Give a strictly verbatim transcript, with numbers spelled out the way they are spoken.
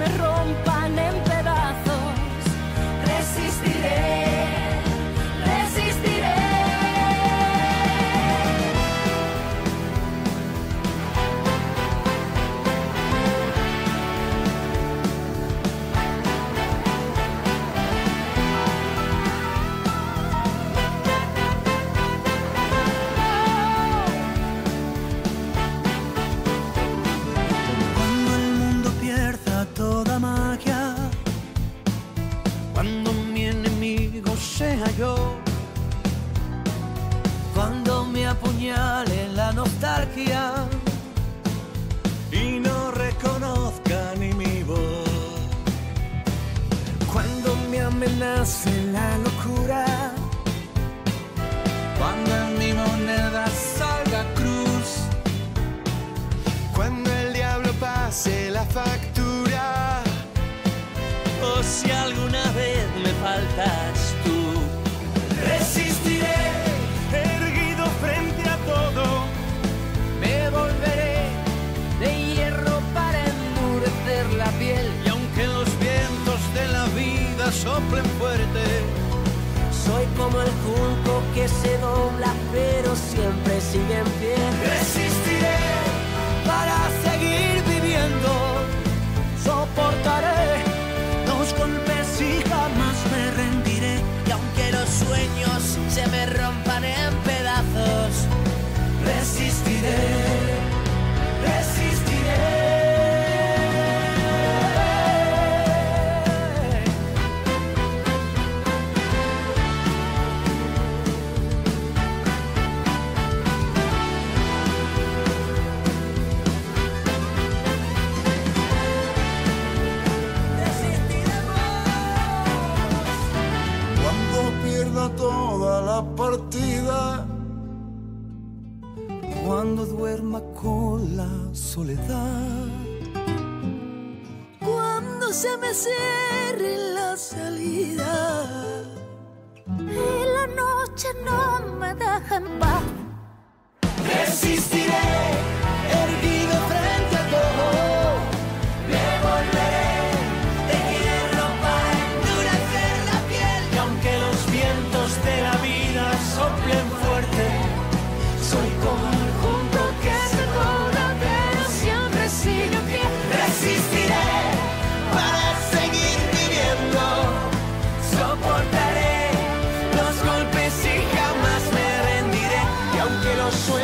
me rompan en pedazos. Resistiré, resistiré. Cuando mi enemigo sea yo, cuando me apuñale la nostalgia y no reconozca ni mi voz, cuando me amenace la locura, cuando en mi moneda salga cruz, cuando el diablo pase la factura, o si alguna vez me faltas tú. Resistiré, erguido frente a todo. Me volveré de hierro para endurecer la piel. Y aunque los vientos de la vida soplen fuerte, soy como el junco que se dobla, pero siempre sigue en pie. Resistiré para seguir viviendo. Soportaré los golpes y jamás me rendiré. Y aunque los sueños se me rompan en pedazos, resistiré, resistiré. Toda la partida, cuando duerma con la soledad, cuando se me cierre la salida y la noche no me deja en paz. Resistiré, erguido frente a todo. Me volveré de hierro para endurecer la piel. Y aunque los vientos de la vida soplen fuerte, soy como el junco que se dobla, pero siempre sigue en pie. Resistiré para seguir viviendo. Soportaré los golpes y jamás me rendiré. Y aunque los sueños